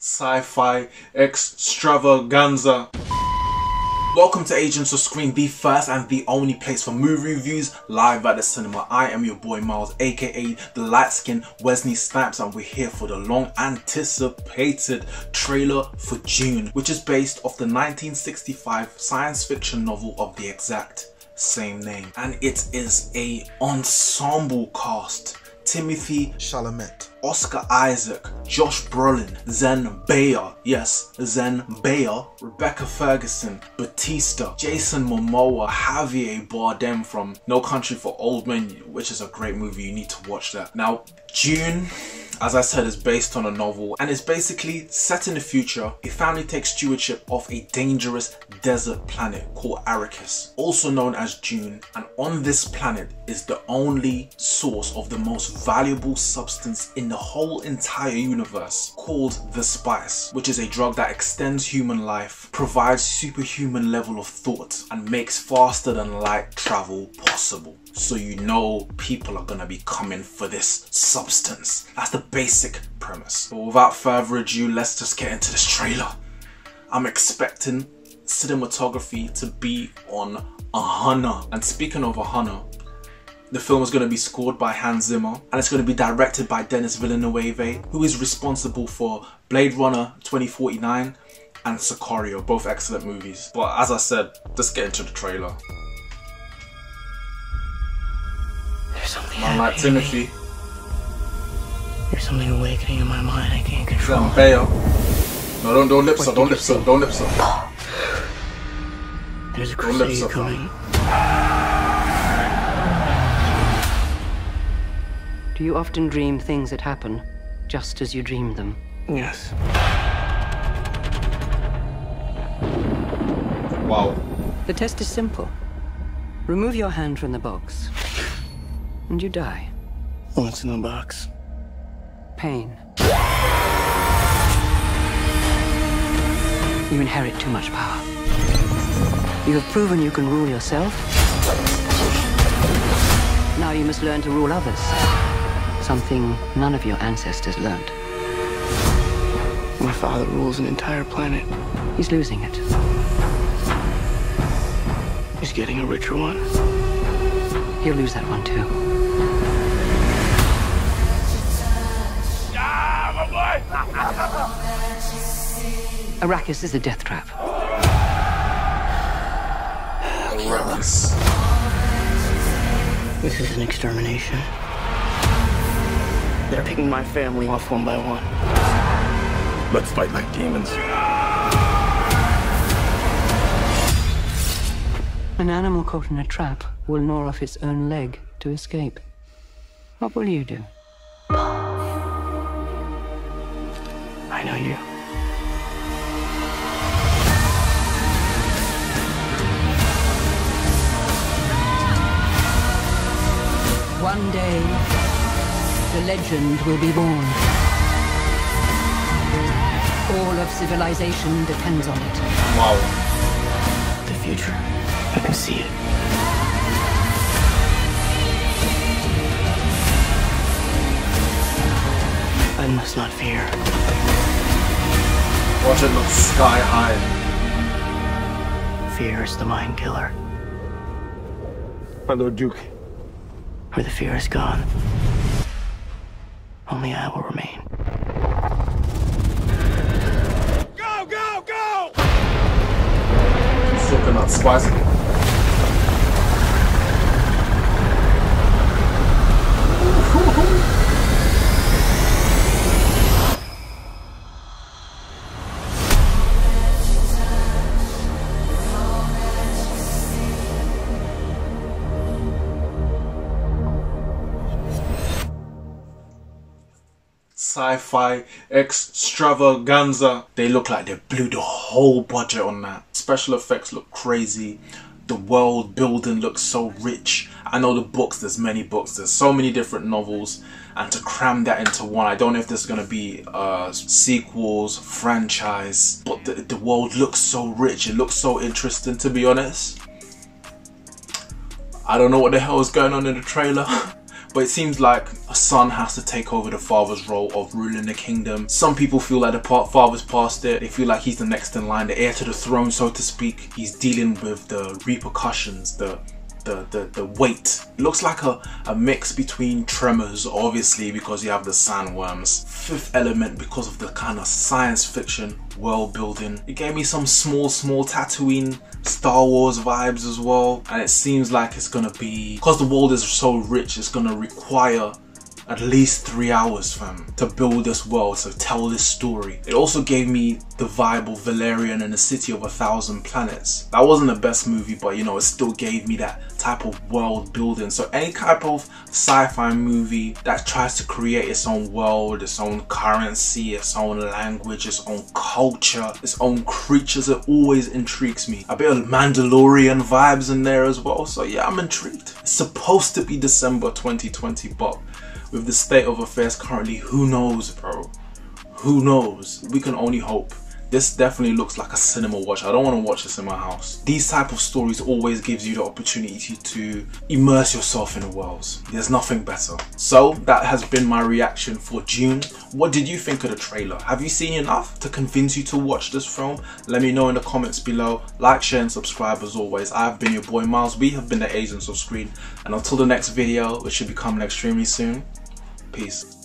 sci-fi extravaganza. Welcome to Agents of Screen, the first and the only place for movie reviews live at the cinema. I am your boy Miles, aka the light-skinned Wesley Snipes, and we're here for the long-anticipated trailer for Dune, which is based off the 1965 science fiction novel of the exact same name. And it is an ensemble cast. Timothée Chalamet, Oscar Isaac, Josh Brolin, Zendaya, yes, Zendaya, Rebecca Ferguson, Bautista, Jason Momoa, Javier Bardem from No Country for Old Men, which is a great movie, you need to watch that. Now, Dune, as I said, is based on a novel and is basically set in the future. A family takes stewardship of a dangerous desert planet called Arrakis, also known as Dune, and on this planet is the only source of the most valuable substance in the whole entire universe, called the spice, which is a drug that extends human life, provides superhuman level of thought, and makes faster than light travel possible. So you know people are gonna be coming for this substance. That's the basic premise. But without further ado, let's just get into this trailer. I'm expecting cinematography to be on 100. And speaking of 100, the film is going to be scored by Hans Zimmer and it's going to be directed by Denis Villeneuve, who is responsible for Blade Runner 2049 and Sicario, both excellent movies. But as I said, let's get into the trailer. Man like Timothée. There's something awakening in my mind I can't control. No, don't lips up, don't lips up, don't lips up. There's a crusade coming. Do you often dream things that happen just as you dream them? Yes. Wow. The test is simple. Remove your hand from the box and you die. What's in the box? Pain. You inherit too much power. You have proven you can rule yourself. Now you must learn to rule others. Something none of your ancestors learned. My father rules an entire planet. He's losing it. He's getting a richer one. He'll lose that one too. Arrakis is a death trap. Arrakis. This is an extermination. They're picking my family off one by one. Let's fight like demons. An animal caught in a trap will gnaw off its own leg to escape. What will you do? I know you. One day, the legend will be born. All of civilization depends on it. Wow. The future. I can see it. I must not fear. Watch it look sky high. Fear is the mind killer. My Lord Duke. Where the fear is gone, only I will remain. Go, go, go! It's looking not spicy. Sci-fi extravaganza. They look like they blew the whole budget on that. Special effects look crazy. The world building looks so rich. I know the books, there's many books, there's so many different novels, and to cram that into one, I don't know if there's gonna be sequels, franchise, but the world looks so rich, it looks so interesting, to be honest. I don't know what the hell is going on in the trailer. but it seems like a son has to take over the father's role of ruling the kingdom. Some people feel like the father's past it. They feel like he's the next in line, the heir to the throne, so to speak. He's dealing with the repercussions, the weight. It looks like a mix between Tremors, obviously, because you have the sandworms, Fifth Element because of the kind of science fiction world building. It gave me some small Tatooine, Star Wars vibes as well. And it seems like it's gonna be, because the world is so rich, it's gonna require at least 3 hours, fam, to build this world, so tell this story. It also gave me the vibe of Valerian and the City of a Thousand Planets. That wasn't the best movie, but you know, it still gave me that type of world building. So any type of sci-fi movie that tries to create its own world, its own currency, its own language, its own culture, its own creatures, it always intrigues me. A bit of Mandalorian vibes in there as well, so yeah, I'm intrigued. It's supposed to be December 2020, but with the state of affairs currently, who knows, bro? Who knows? We can only hope. This definitely looks like a cinema watch. I don't want to watch this in my house. These type of stories always gives you the opportunity to immerse yourself in the worlds. There's nothing better. So that has been my reaction for Dune. What did you think of the trailer? Have you seen enough to convince you to watch this film? Let me know in the comments below. Like, share and subscribe as always. I've been your boy Miles. We have been the Agents of Screen. And until the next video, which should be coming extremely soon. Peace.